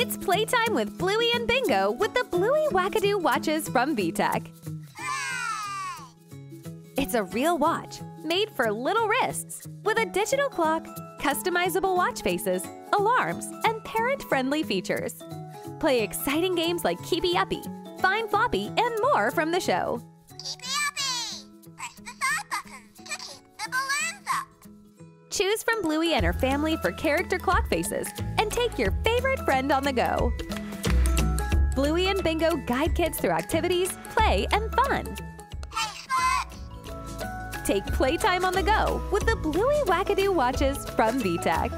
It's playtime with Bluey and Bingo with the Bluey Wackadoo watches from VTech. It's a real watch made for little wrists with a digital clock, customizable watch faces, alarms, and parent-friendly features. Play exciting games like Keepy Uppy, Find Floppy, and more from the show. Keepy Uppy! Press the side buttons to keep the balloons up. Choose from Bluey and her family for character clock faces and take your favorite friend on the go. Bluey and Bingo guide kids through activities, play, and fun. Take playtime on the go with the Bluey Wackadoo watches from VTech.